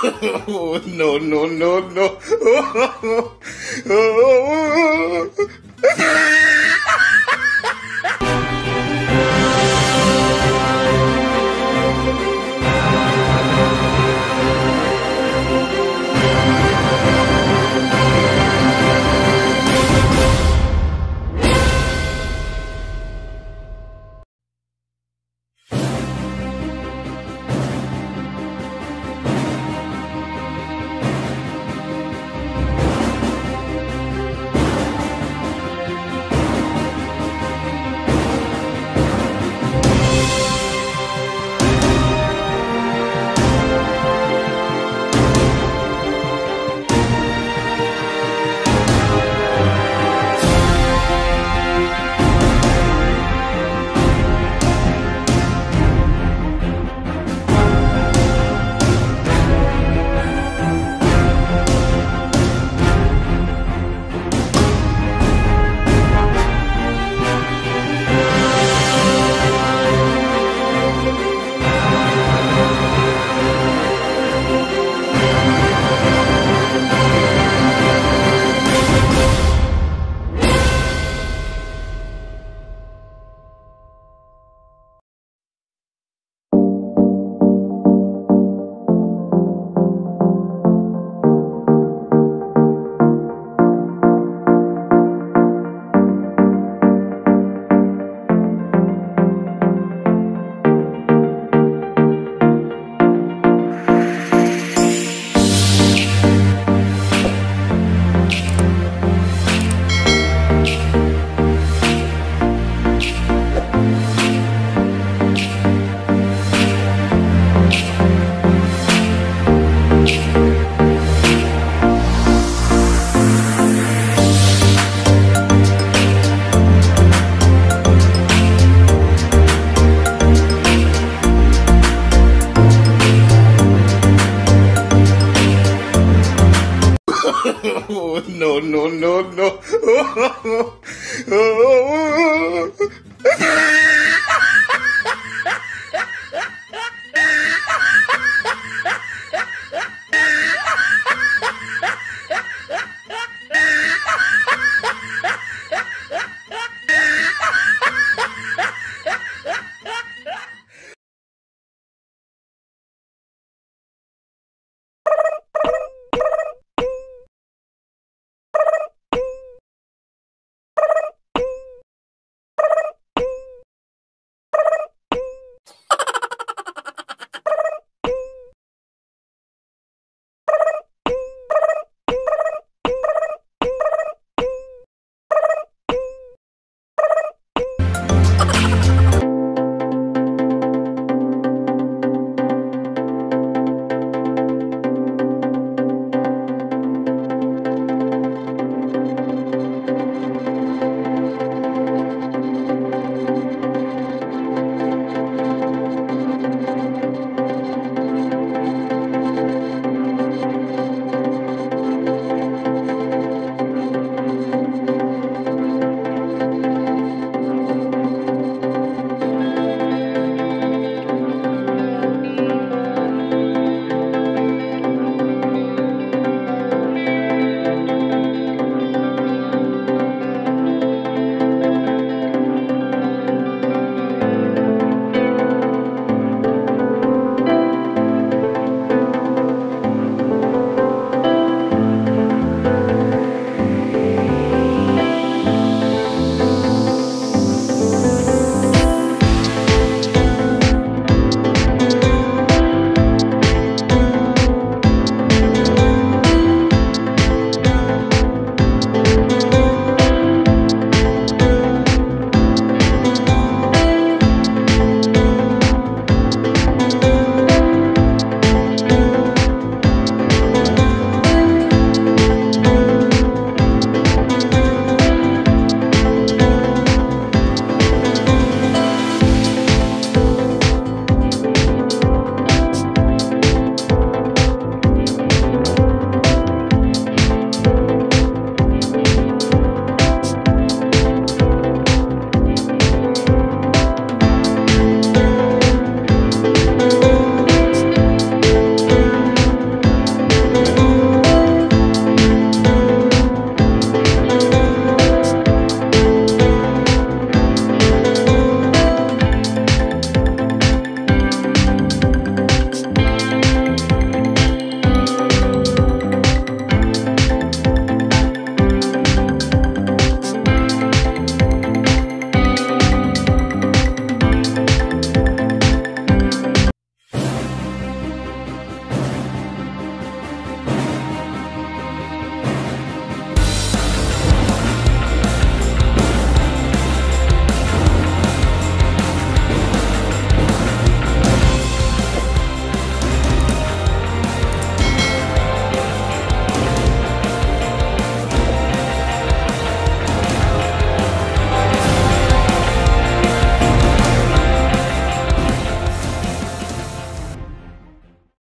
Oh, no. No.